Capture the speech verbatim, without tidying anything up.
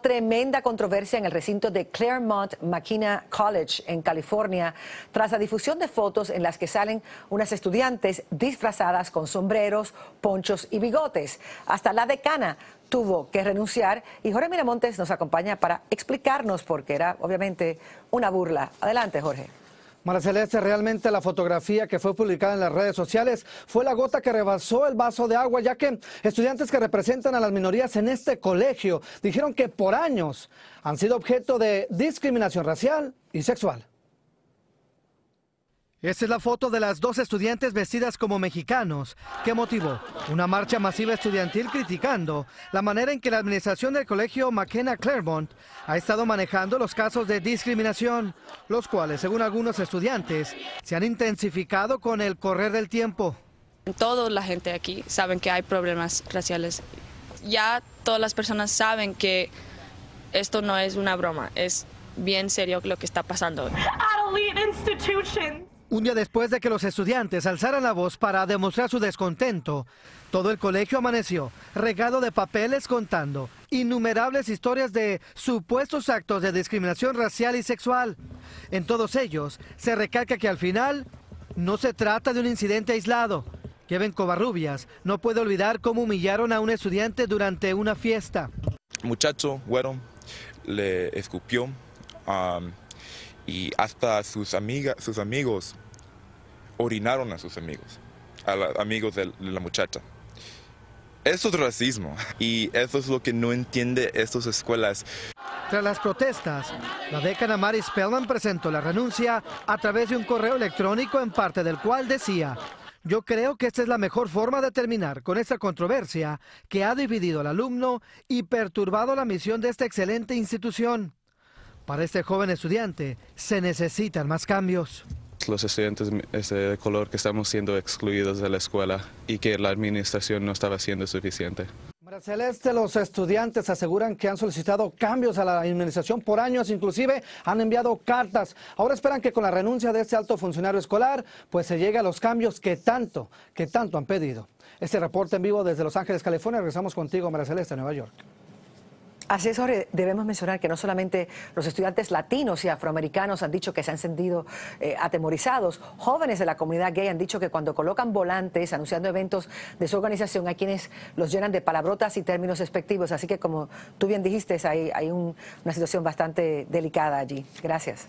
tremenda controversia en el recinto de Claremont McKenna College en California tras la difusión de fotos en las que salen unas estudiantes disfrazadas con sombreros, ponchos y bigotes. Hasta la decana tuvo que renunciar y Jorge Miramontes nos acompaña para explicarnos por qué era obviamente una burla. Adelante, Jorge. María Celeste, realmente la fotografía que fue publicada en las redes sociales fue la gota que rebasó el vaso de agua, ya que estudiantes que representan a las minorías en este colegio dijeron que por años han sido objeto de discriminación racial y sexual. Esta es la foto de las dos estudiantes vestidas como mexicanos que motivó una marcha masiva estudiantil criticando la manera en que la administración del colegio McKenna Claremont ha estado manejando los casos de discriminación, los cuales, según algunos estudiantes, se han intensificado con el correr del tiempo. Toda la gente aquí sabe que hay problemas raciales. Ya todas las personas saben que esto no es una broma, es bien serio lo que está pasando. Un día después de que los estudiantes alzaran la voz para demostrar su descontento, todo el colegio amaneció regado de papeles contando innumerables historias de supuestos actos de discriminación racial y sexual. En todos ellos se recalca que al final no se trata de un incidente aislado. Kevin Covarrubias no puede olvidar cómo humillaron a un estudiante durante una fiesta. Muchacho güero le escupió a... Um... y hasta sus amigas, sus amigos orinaron a sus amigos, a los amigos de la muchacha. Eso es racismo y eso es lo que no entiende estas escuelas. Tras las protestas, la decana Mary Spellman presentó la renuncia a través de un correo electrónico, en parte del cual decía: yo creo que esta es la mejor forma de terminar con esta controversia que ha dividido al alumno y perturbado la misión de esta excelente institución. Para este joven estudiante se necesitan más cambios. Los estudiantes de color que estamos siendo excluidos de la escuela y que la administración no estaba siendo suficiente. María Celeste, los estudiantes aseguran que han solicitado cambios a la administración por años, inclusive han enviado cartas. Ahora esperan que con la renuncia de este alto funcionario escolar, pues se llegue a los cambios que tanto, que tanto han pedido. Este reporte en vivo desde Los Ángeles, California. Regresamos contigo, María Celeste, Nueva York. Así es, Jorge, debemos mencionar que no solamente los estudiantes latinos y afroamericanos han dicho que se han sentido eh, atemorizados. Jóvenes de la comunidad gay han dicho que cuando colocan volantes anunciando eventos de su organización, hay quienes los llenan de palabrotas y términos despectivos. Así que, como tú bien dijiste, hay, hay un, una situación bastante delicada allí. Gracias.